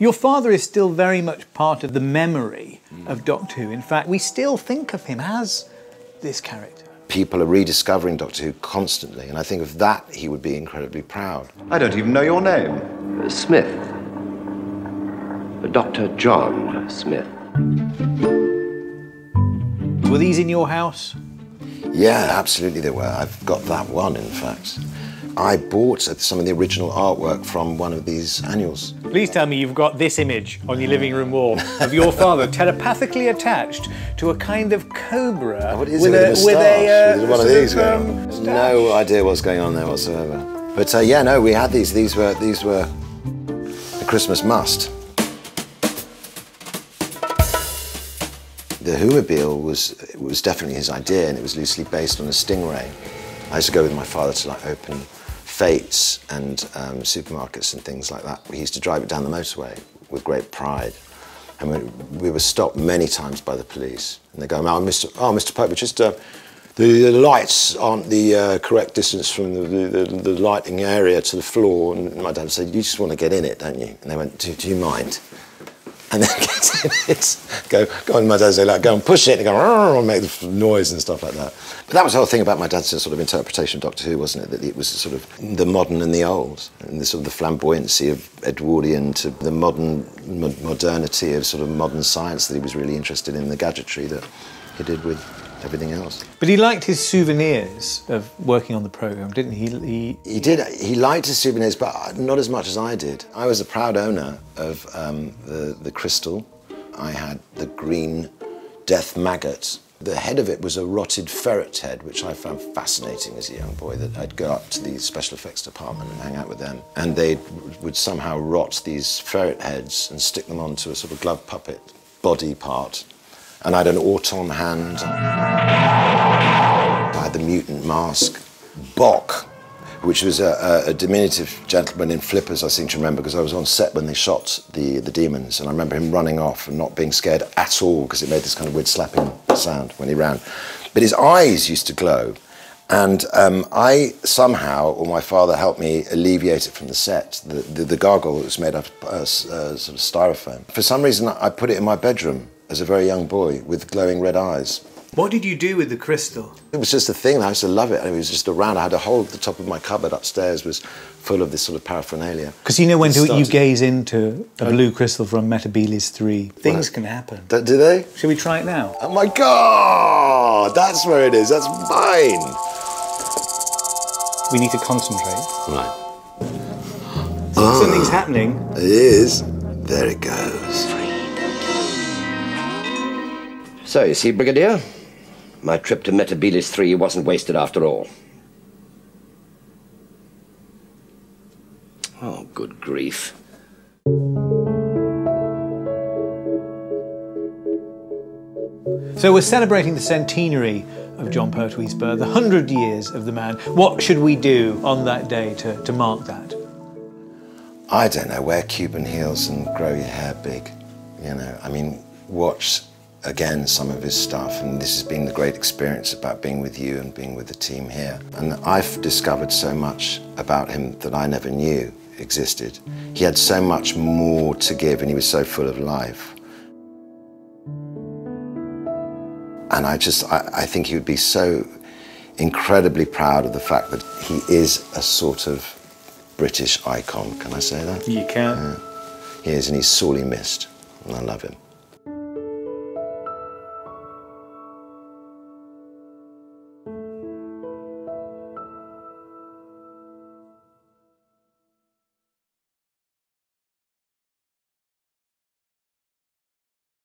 Your father is still very much part of the memory of Doctor Who. In fact, we still think of him as this character. People are rediscovering Doctor Who constantly, and I think of that he would be incredibly proud. I don't even know your name. Smith. Dr. John Smith. Were these in your house? Yeah, absolutely they were. I've got that one, in fact. I bought some of the original artwork from one of these annuals. Please tell me you've got this image on your living room wall of your father telepathically attached to a kind of cobra. What is it with a moustache? No idea what's going on there whatsoever. But yeah, no, we had these. These were a Christmas must. The Whomobile was definitely his idea, and it was loosely based on a Stingray. I used to go with my father to like open Fates and supermarkets and things like that. He used to drive it down the motorway with great pride. And we were stopped many times by the police. And they go, oh, Mr. Pope, just the lights aren't the correct distance from the lighting area to the floor. And my dad said, you just want to get in it, don't you? And they went, do you mind? And then get in it, go on, my dad, like, go and push it, and go, and make the noise and stuff like that. But that was the whole thing about my dad's sort of interpretation of Doctor Who, wasn't it? That it was sort of the modern and the old, and the sort of the flamboyancy of Edwardian to the modernity of sort of modern science, that he was really interested in the gadgetry that he did with everything else. But he liked his souvenirs of working on the programme, didn't he? He did. He liked his souvenirs, but not as much as I did. I was a proud owner of the crystal. I had the green death maggot. The head of it was a rotted ferret head, which I found fascinating as a young boy, that I'd go up to the special effects department and hang out with them, and they would somehow rot these ferret heads and stick them onto a sort of glove puppet body part. And I had an Auton hand. I had the mutant mask. Bok, which was a diminutive gentleman in flippers, I seem to remember, because I was on set when they shot the demons, and I remember him running off and not being scared at all, because it made this kind of weird slapping sound when he ran. But his eyes used to glow, and I somehow, or my father helped me alleviate it from the set, the gargoyle that was made up of sort of styrofoam. For some reason, I put it in my bedroom as a very young boy with glowing red eyes. What did you do with the crystal? It was just a thing. I used to love it. It was just around. I had a whole, the top of my cupboard upstairs was full of this sort of paraphernalia. Because you know when you gaze into a blue crystal from Metabilis 3, things can happen. Do they? Should we try it now? Oh my God! That's where it is. That's mine! We need to concentrate. Right. Something's happening. It is. There it goes. So, you see, Brigadier, my trip to Metabilis 3 wasn't wasted after all. Oh, good grief. So we're celebrating the centenary of John Pertwee's birth, the 100 years of the man. What should we do on that day to mark that? I don't know, wear Cuban heels and grow your hair big, you know. I mean, watch again some of his stuff, and this has been the great experience about being with you and being with the team here. And I've discovered so much about him that I never knew existed. He had so much more to give, and he was so full of life. And I think he would be so incredibly proud of the fact that he is a sort of British icon. Can I say that? You can. Yeah. He is, and he's sorely missed, and I love him.